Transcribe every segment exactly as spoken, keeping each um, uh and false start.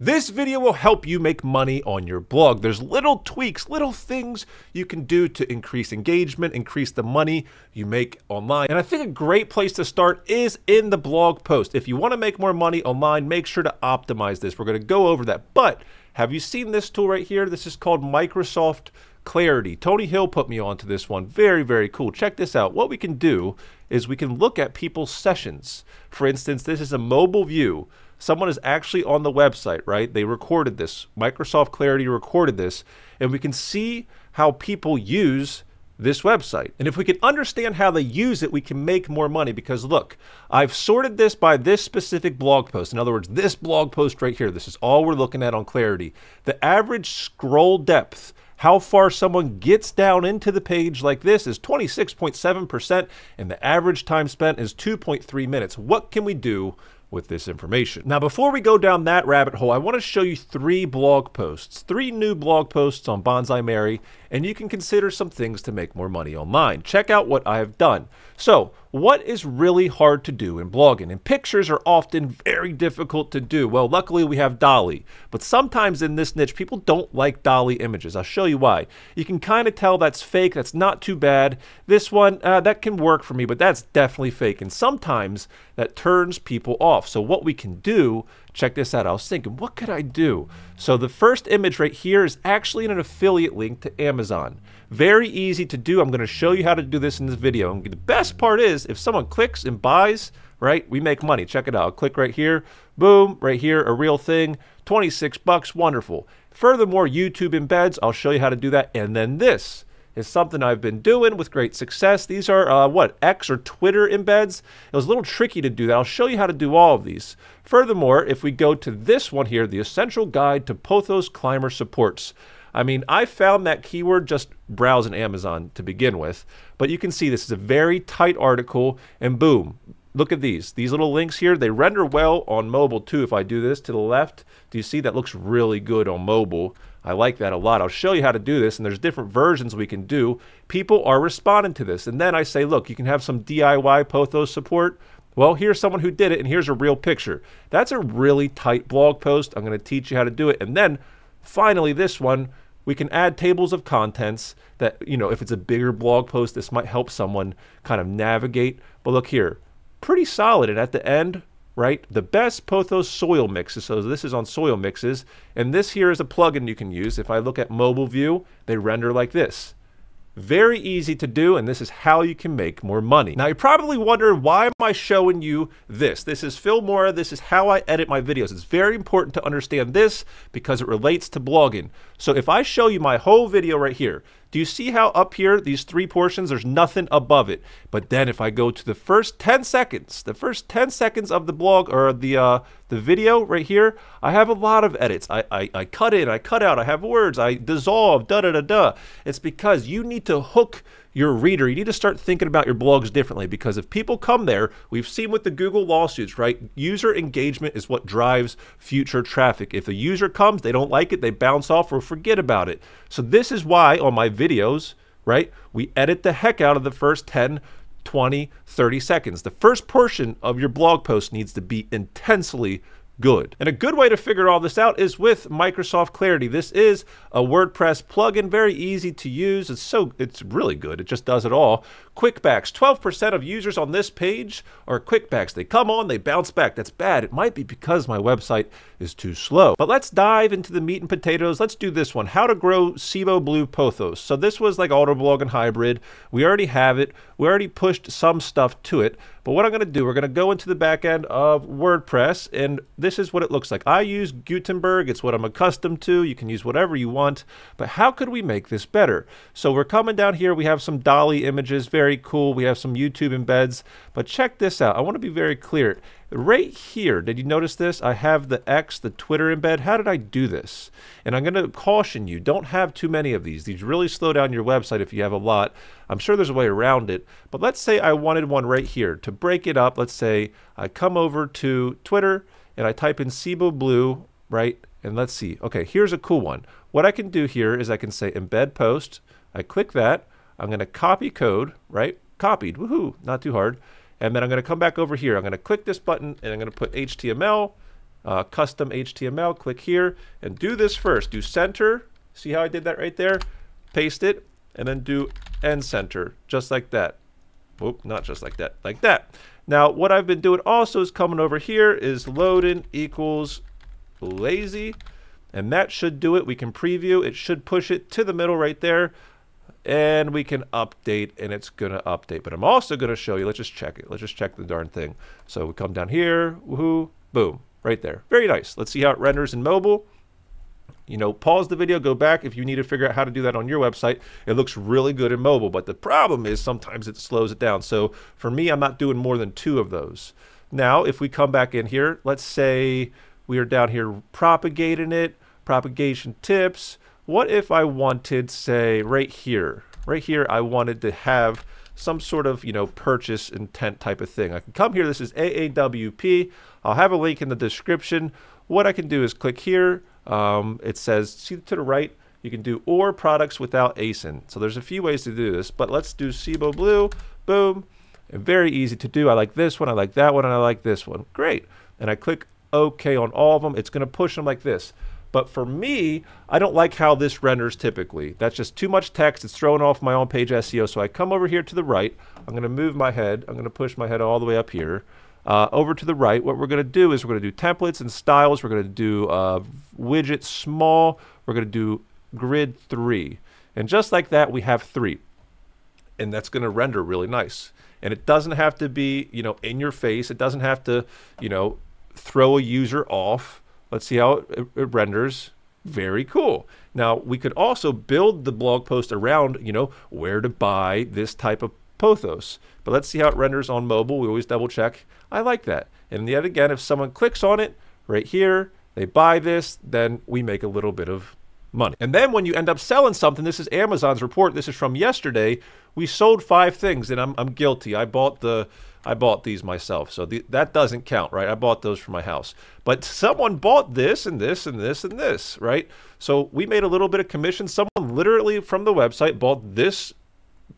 This video will help you make money on your blog. There's little tweaks, little things you can do to increase engagement, increase the money you make online. And I think a great place to start is in the blog post. If you want to make more money online, make sure to optimize this. We're going to go over that. But have you seen this tool right here? This is called Microsoft Clarity. Tony Hill put me onto this one. Very, very cool. Check this out. What we can do is we can look at people's sessions. For instance, this is a mobile view. Someone is actually on the website, right? They recorded this. Microsoft Clarity recorded this, and we can see how people use this website. And if we can understand how they use it, we can make more money because look, I've sorted this by this specific blog post. In other words, this blog post right here, this is all we're looking at on Clarity. The average scroll depth, how far someone gets down into the page like this, is twenty-six point seven percent, and the average time spent is two point three minutes. What can we do with this information? Now, before we go down that rabbit hole, I want to show you three blog posts, three new blog posts on Bonsai Mary, and you can consider some things to make more money online. Check out what I have done. So, what is really hard to do in blogging? And pictures are often very difficult to do. Well, luckily we have DALL-E, but sometimes in this niche, people don't like DALL-E images. I'll show you why. You can kind of tell that's fake. That's not too bad. This one, uh, that can work for me, but that's definitely fake. And sometimes that turns people off. So what we can do, check this out. I was thinking, what could I do? So the first image right here is actually an affiliate link to Amazon. Very easy to do. I'm going to show you how to do this in this video. And the best part is if someone clicks and buys, right, we make money. Check it out. I'll click right here. Boom, right here, a real thing. twenty-six bucks. Wonderful. Furthermore, YouTube embeds. I'll show you how to do that. And then this is something I've been doing with great success. These are uh, what, X or Twitter embeds. It was a little tricky to do that. I'll show you how to do all of these. Furthermore, if we go to this one here, the essential guide to Pothos Climber supports. I mean, I found that keyword just browsing Amazon to begin with, but you can see this is a very tight article and boom, look at these. These little links here, they render well on mobile too. If I do this to the left, do you see that looks really good on mobile? I like that a lot. I'll show you how to do this, and there's different versions we can do. People are responding to this. And then I say, look, you can have some D I Y Pothos support. Well, here's someone who did it, and here's a real picture. That's a really tight blog post. I'm going to teach you how to do it. And then finally, this one, we can add tables of contents that, you know, if it's a bigger blog post, this might help someone kind of navigate. But look here, pretty solid. And at the end, right? The best Pothos soil mixes. So this is on soil mixes. And this here is a plugin you can use. If I look at mobile view, they render like this. Very easy to do, and this is how you can make more money. Now, you're probably wondering, why am I showing you this? This is Filmora. This is how I edit my videos. It's very important to understand this because it relates to blogging. So if I show you my whole video right here, do you see how up here, these three portions, there's nothing above it? But then if I go to the first ten seconds, the first ten seconds of the blog or the uh, the video right here, I have a lot of edits. I, I, I cut in, I cut out, I have words, I dissolve, da-da-da-da. It's because you need to hook your reader. You need to start thinking about your blogs differently, because if people come there, we've seen with the Google lawsuits, right? User engagement is what drives future traffic. If a user comes, they don't like it, they bounce off or forget about it. So this is why on my videos, right, we edit the heck out of the first ten, twenty, thirty seconds. The first portion of your blog post needs to be intensely good. And a good way to figure all this out is with Microsoft Clarity. This is a WordPress plugin, very easy to use. It's so, it's really good. It just does it all. Quickbacks, twelve percent of users on this page are quickbacks. They come on, they bounce back. That's bad. It might be because my website is too slow. But let's dive into the meat and potatoes. Let's do this one, how to grow SIBO Blue Pothos. So this was like Autoblogging Hybrid. We already have it. We already pushed some stuff to it. But what I'm going to do, we're going to go into the back end of WordPress, and this is what it looks like. I use Gutenberg. It's what I'm accustomed to. You can use whatever you want, but how could we make this better? So we're coming down here. We have some DALL-E images. Very cool. We have some YouTube embeds, but check this out. I want to be very clear. Right here, did you notice this? I have the X, the Twitter embed. How did I do this? And I'm going to caution you, don't have too many of these. These really slow down your website if you have a lot. I'm sure there's a way around it, but let's say I wanted one right here. To break it up, let's say I come over to Twitter and I type in SIBO Blue, right? And let's see. Okay, here's a cool one. What I can do here is I can say embed post. I click that. I'm going to copy code, right? Copied. Woohoo, not too hard. And then I'm going to come back over here. I'm going to click this button and I'm going to put H T M L. uh, custom H T M L, click here and do this first. Do center, see how I did that right there? Paste it and then do end center, just like that. Oop, not just like that, like that. Now, what I've been doing also is coming over here is loading equals lazy, and that should do it. We can preview, it should push it to the middle right there, and we can update, and it's gonna update. But I'm also gonna show you, let's just check it, let's just check the darn thing. So we come down here, woohoo, boom, right there. Very nice. Let's see how it renders in mobile. You know, pause the video, go back if you need to figure out how to do that on your website. It looks really good in mobile, but the problem is sometimes it slows it down. So for me, I'm not doing more than two of those. Now, if we come back in here, let's say we are down here propagating it, propagation tips. What if I wanted, say, right here, right here, I wanted to have some sort of, you know, purchase intent type of thing. I can come here, this is A A W P. I'll have a link in the description. What I can do is click here. Um, it says, see to the right, you can do or products without A S I N. So there's a few ways to do this, but let's do SIBO Blue, boom. And very easy to do. I like this one, I like that one, and I like this one. Great. And I click okay on all of them. It's gonna push them like this. But for me, I don't like how this renders typically. That's just too much text. It's throwing off my on-page S E O. So I come over here to the right. I'm gonna move my head. I'm gonna push my head all the way up here. Uh, over to the right, what we're going to do is we're going to do templates and styles. We're going to do uh, widget small. We're going to do grid three. And just like that, we have three. And that's going to render really nice. And it doesn't have to be, you know, in your face. It doesn't have to, you know, throw a user off. Let's see how it, it renders. Very cool. Now, we could also build the blog post around, you know, where to buy this type of Pothos. But let's see how it renders on mobile. We always double check. I like that. And yet again, if someone clicks on it right here, they buy this, then we make a little bit of money. And then when you end up selling something, this is Amazon's report. This is from yesterday. We sold five things, and I'm, I'm guilty. I bought the I bought these myself, so the, that doesn't count, right? I bought those for my house. But someone bought this and this and this and this, right? So we made a little bit of commission. Someone literally from the website bought this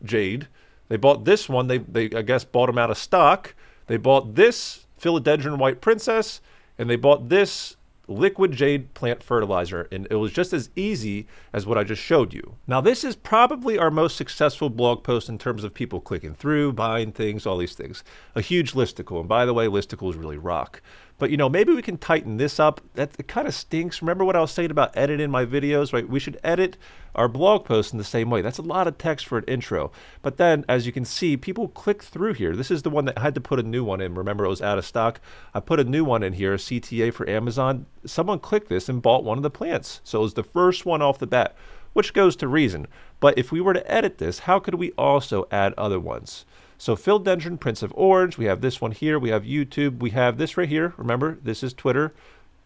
jade. They bought this one, they, they I guess bought them out of stock. They bought this philodendron white princess, and they bought this liquid jade plant fertilizer, and it was just as easy as what I just showed you. Now, this is probably our most successful blog post in terms of people clicking through, buying things, all these things. A huge listicle, and by the way, listicles really rock. But you know, maybe we can tighten this up. That it kind of stinks. Remember what I was saying about editing my videos, right? We should edit our blog posts in the same way. That's a lot of text for an intro. But then, as you can see, people click through here. This is the one that I had to put a new one in. Remember, it was out of stock. I put a new one in here, a C T A for Amazon. Someone clicked this and bought one of the plants. So it was the first one off the bat, which goes to reason. But if we were to edit this, how could we also add other ones? So philodendron, Prince of Orange, we have this one here, we have YouTube, we have this right here. Remember, this is Twitter,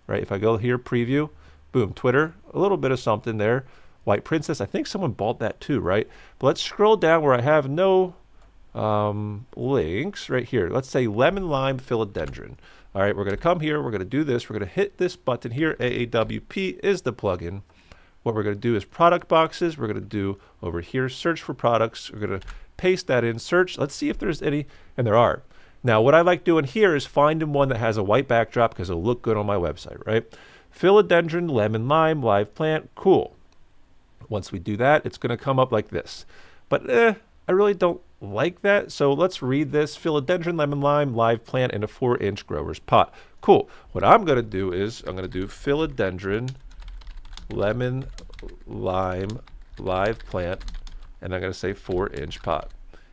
right? If I go here, preview, boom, Twitter, a little bit of something there. White Princess, I think someone bought that too, right? But let's scroll down where I have no um, links right here. Let's say Lemon Lime Philodendron. All right, we're gonna come here, we're gonna do this, we're gonna hit this button here, A A W P is the plugin. What we're gonna do is product boxes, we're gonna do over here, search for products, we're gonna paste that in, search, let's see if there's any, and there are. Now, what I like doing here is finding one that has a white backdrop because it'll look good on my website, right? Philodendron, lemon, lime, live plant, cool. Once we do that, it's gonna come up like this. But eh, I really don't like that, so let's read this. Philodendron, lemon, lime, live plant in a four inch grower's pot. Cool, what I'm gonna do is, I'm gonna do philodendron, lemon, lime, live plant, and I'm gonna say four inch pot.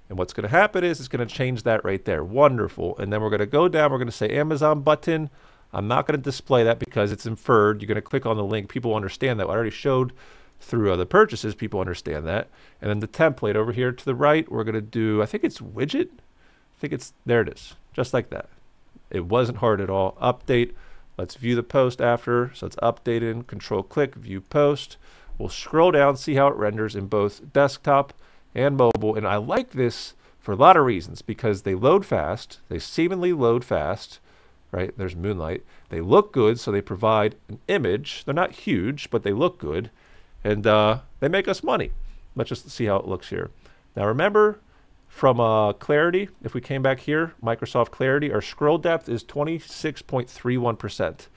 And what's gonna happen is it's gonna change that right there, wonderful. And then we're gonna go down, we're gonna say Amazon button. I'm not gonna display that because it's inferred. You're gonna click on the link, people understand that. I already showed through other purchases, people understand that. And then the template over here to the right, we're gonna do, I think it's widget? I think it's, there it is, just like that. It wasn't hard at all, update. Let's view the post after, so it's updated, control click, view post. We'll scroll down, see how it renders in both desktop and mobile. And I like this for a lot of reasons because they load fast, they seemingly load fast, right? There's moonlight. They look good, so they provide an image. They're not huge, but they look good. And uh, they make us money. Let's just see how it looks here. Now remember from uh, Clarity, if we came back here, Microsoft Clarity, our scroll depth is twenty-six point three one percent.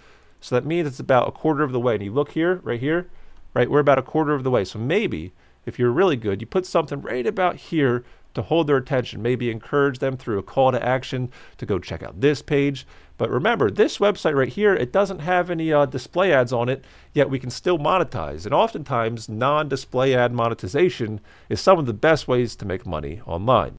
So that means it's about a quarter of the way. And you look here, right here, right? We're about a quarter of the way. So maybe if you're really good, you put something right about here to hold their attention, maybe encourage them through a call to action to go check out this page. But remember, this website right here, it doesn't have any uh, display ads on it, yet we can still monetize. And oftentimes non-display ad monetization is some of the best ways to make money online.